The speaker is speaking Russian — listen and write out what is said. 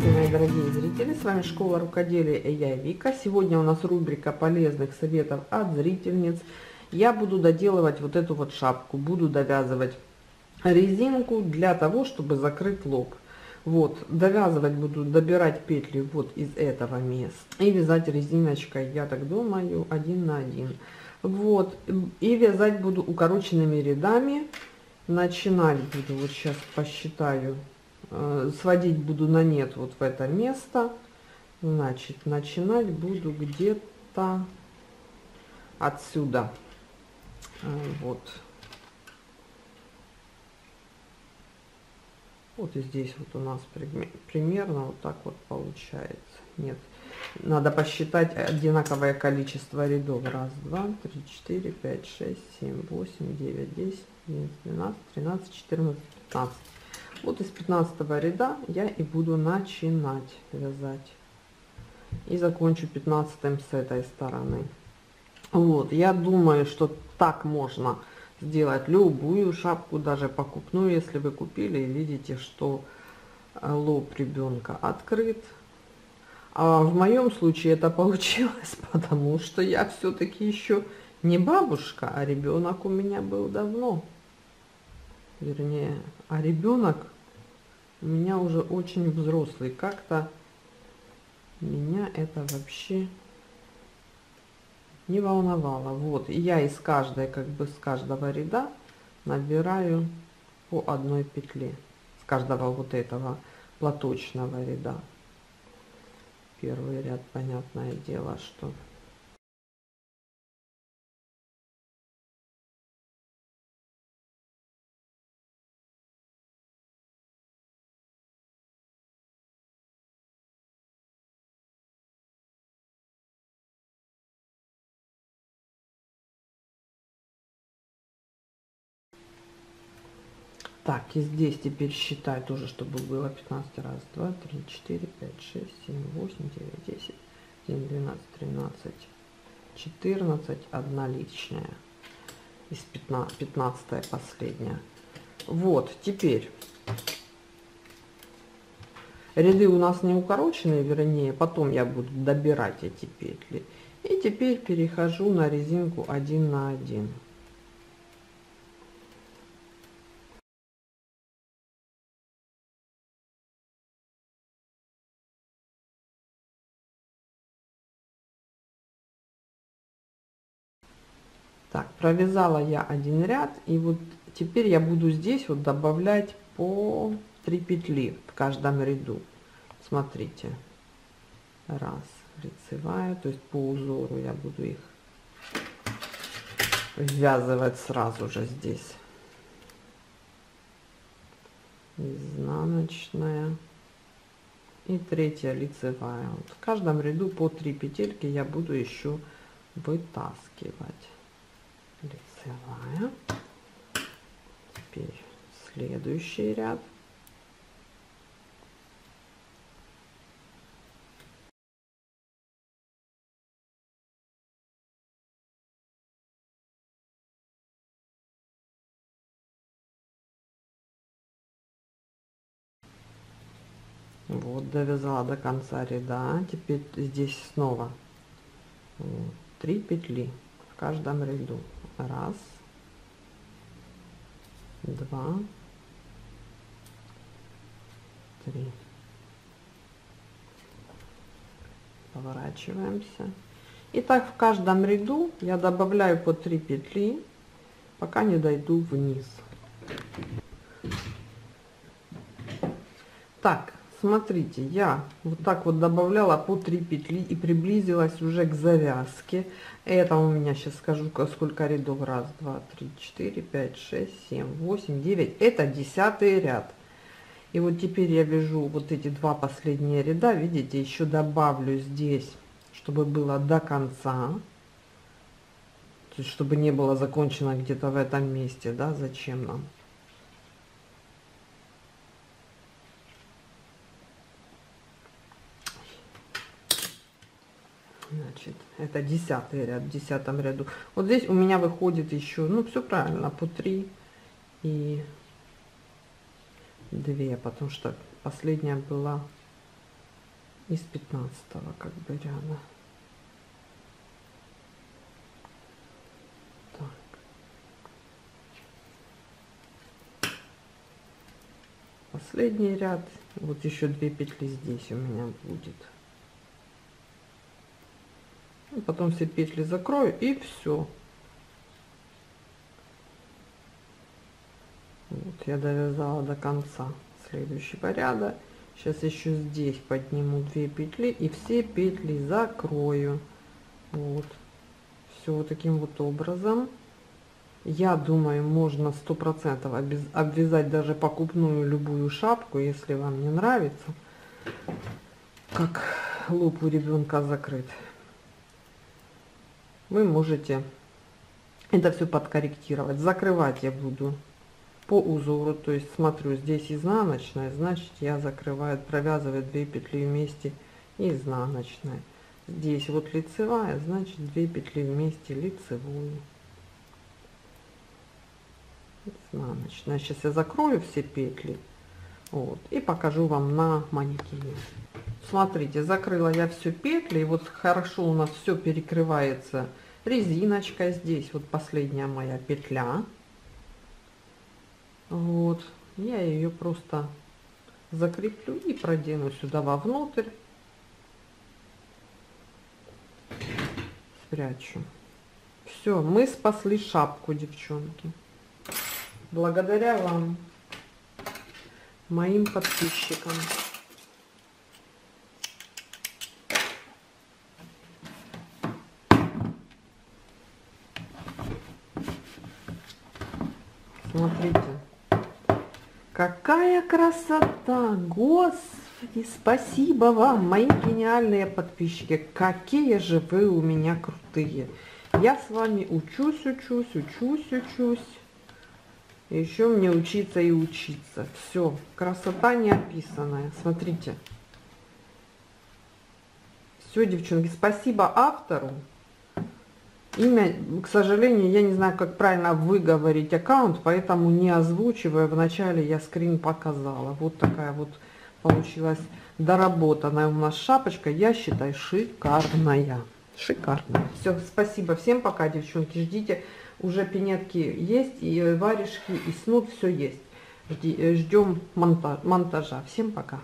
Здравствуйте, мои дорогие зрители! С вами Школа рукоделия и я, Вика. Сегодня у нас рубрика полезных советов от зрительниц. Я буду доделывать вот эту вот шапку, буду довязывать резинку для того, чтобы закрыть лоб. Вот, довязывать буду, добирать петли вот из этого места и вязать резиночкой, я так думаю, 1 на 1. Вот, и вязать буду укороченными рядами. Начинать буду, вот сейчас посчитаю, сводить буду на нет вот в это место. Значит, начинать буду где-то отсюда. Вот и здесь вот у нас примерно вот так вот получается. Нет, надо посчитать одинаковое количество рядов. 1, 2, 3, 4, 5, 6, 7, 8, 9, 10, 11, 12, 13, 14, 15. Вот из 15 ряда я и буду начинать вязать. И закончу 15 с этой стороны. Вот, я думаю, что так можно сделать любую шапку, даже покупную, если вы купили и видите, что лоб ребенка открыт. А в моем случае это получилось, потому что я все-таки еще не бабушка, а ребенок у меня был давно. Вернее, а ребенок у меня уже очень взрослый. Как-то меня это вообще не волновало. Вот, и я из каждой, как бы с каждого ряда набираю по одной петле, с каждого вот этого платочного ряда. Первый ряд, понятное дело, что так, и здесь теперь считаю тоже, чтобы было 15. 1, 2, 3, 4, 5, 6, 7, 8, 9, 10, 11, 12, 13, 14, 1 лишняя. Из 15 последняя. Вот, теперь. Ряды у нас не укороченные, вернее, потом я буду добирать эти петли. И теперь перехожу на резинку 1 на 1. Так, провязала я 1 ряд, и вот теперь я буду здесь вот добавлять по 3 петли в каждом ряду. Смотрите, раз, лицевая, то есть по узору я буду их ввязывать сразу же здесь. Изнаночная и 3-я лицевая. Вот в каждом ряду по 3 петельки я буду еще вытаскивать. Лицевая. Теперь следующий ряд. Вот, довязала до конца ряда. Теперь здесь снова 3 петли в каждом ряду. 1, 2, 3. Поворачиваемся. И так в каждом ряду я добавляю по 3 петли, пока не дойду вниз. Так, смотрите, я вот так вот добавляла по 3 петли и приблизилась уже к завязке. Это у меня, сейчас скажу, сколько рядов. 1, 2, 3, 4, 5, 6, 7, 8, 9. Это 10-й ряд. И вот теперь я вяжу вот эти 2 последние ряда. Видите, еще добавлю здесь, чтобы было до конца. То есть, чтобы не было закончено где-то в этом месте, да, зачем нам. Значит, это 10-й ряд, в 10-м ряду. Вот здесь у меня выходит еще, ну, все правильно, по 3 и 2, потому что последняя была из 15-го как бы ряда. Так. Последний ряд, вот еще 2 петли здесь у меня будет. И потом все петли закрою, и все. Вот я довязала до конца следующего ряда. Сейчас еще здесь подниму 2 петли и все петли закрою. Вот. Все вот таким вот образом. Я думаю, можно 100% обвязать даже покупную любую шапку, если вам не нравится, как лоб у ребенка закрыт. Вы можете это все подкорректировать. Закрывать я буду по узору, то есть смотрю, здесь изнаночная, значит я закрываю, провязываю 2 петли вместе изнаночная. Здесь вот лицевая, значит 2 петли вместе лицевую. Изнаночная. Сейчас я закрою все петли, вот, и покажу вам на манекене. Смотрите, закрыла я все петли, и вот хорошо у нас все перекрывается резиночкой. Здесь вот последняя моя петля. Вот, я ее просто закреплю и продену сюда вовнутрь, спрячу. Все, мы спасли шапку, девчонки, благодаря вам, моим подписчикам. Смотрите, какая красота! Господи, спасибо вам, мои гениальные подписчики! Какие же вы у меня крутые! Я с вами учусь, учусь, учусь, учусь. Еще мне учиться и учиться. Все, красота неописанная. Смотрите. Все, девчонки, спасибо автору. Имя, к сожалению, я не знаю, как правильно выговорить аккаунт, поэтому не озвучивая, вначале я скрин показала. Вот такая вот получилась доработанная у нас шапочка. Я считаю, шикарная. Шикарная. Все, спасибо всем, пока, девчонки, ждите. Уже пинетки есть, и варежки, и снуд, все есть. Ждем монтажа. Всем пока.